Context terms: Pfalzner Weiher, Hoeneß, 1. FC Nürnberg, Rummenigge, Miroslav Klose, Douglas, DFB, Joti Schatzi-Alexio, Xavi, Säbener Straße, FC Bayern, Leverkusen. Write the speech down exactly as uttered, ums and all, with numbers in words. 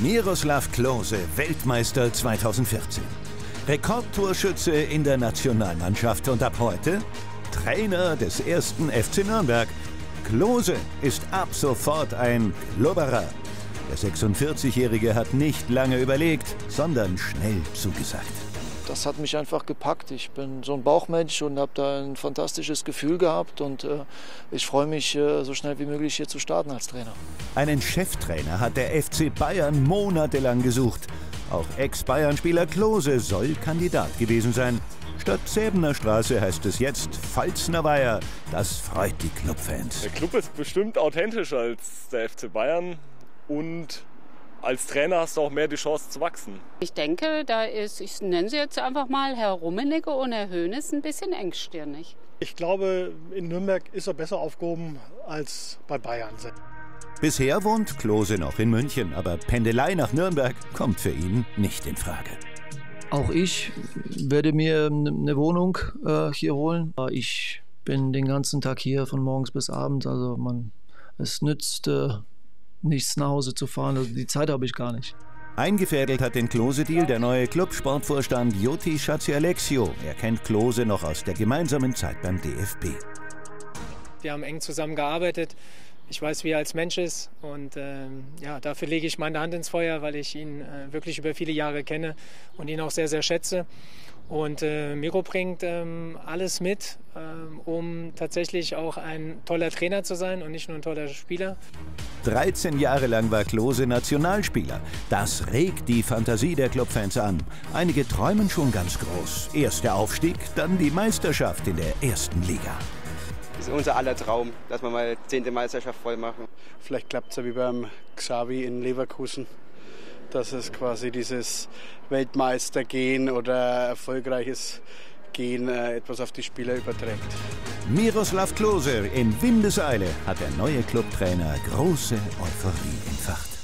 Miroslav Klose, Weltmeister zweitausendvierzehn. Rekordtorschütze in der Nationalmannschaft und ab heute Trainer des ersten F C Nürnberg. Klose ist ab sofort ein Klubberer. Der sechsundvierzigjährige hat nicht lange überlegt, sondern schnell zugesagt. Das hat mich einfach gepackt. Ich bin so ein Bauchmensch und habe da ein fantastisches Gefühl gehabt. Und äh, ich freue mich, äh, so schnell wie möglich hier zu starten als Trainer. Einen Cheftrainer hat der F C Bayern monatelang gesucht. Auch Ex-Bayern-Spieler Klose soll Kandidat gewesen sein. Statt Säbener Straße heißt es jetzt Pfalzner Weiher. Das freut die Clubfans. Der Club ist bestimmt authentischer als der F C Bayern. Und als Trainer hast du auch mehr die Chance zu wachsen. Ich denke, da ist, ich nenne sie jetzt einfach mal Herr Rummenigge und Herr Hoeneß, ein bisschen engstirnig. Ich glaube, in Nürnberg ist er besser aufgehoben als bei Bayern. Bisher wohnt Klose noch in München, aber Pendelei nach Nürnberg kommt für ihn nicht in Frage. Auch ich werde mir eine Wohnung äh, hier holen. Ich bin den ganzen Tag hier, von morgens bis abends. Also man, es nützt äh, nichts, nach Hause zu fahren. Also die Zeit habe ich gar nicht. Eingefädelt hat den Klose-Deal der neue Clubsportvorstand Joti Schatzi-Alexio. Er kennt Klose noch aus der gemeinsamen Zeit beim D F B. Wir haben eng zusammengearbeitet. Ich weiß, wie er als Mensch ist, und äh, ja, dafür lege ich meine Hand ins Feuer, weil ich ihn äh, wirklich über viele Jahre kenne und ihn auch sehr, sehr schätze. Und äh, Miro bringt ähm, alles mit, ähm, um tatsächlich auch ein toller Trainer zu sein und nicht nur ein toller Spieler. dreizehn Jahre lang war Klose Nationalspieler. Das regt die Fantasie der Clubfans an. Einige träumen schon ganz groß. Erst der Aufstieg, dann die Meisterschaft in der ersten Liga. Das ist unser aller Traum, dass wir mal die zehnte Meisterschaft voll machen. Vielleicht klappt es ja wie beim Xavi in Leverkusen, dass es quasi dieses Weltmeistergehen oder erfolgreiches Gehen etwas auf die Spieler überträgt. Miroslav Klose in Windeseile hat der neue Clubtrainer große Euphorie entfacht.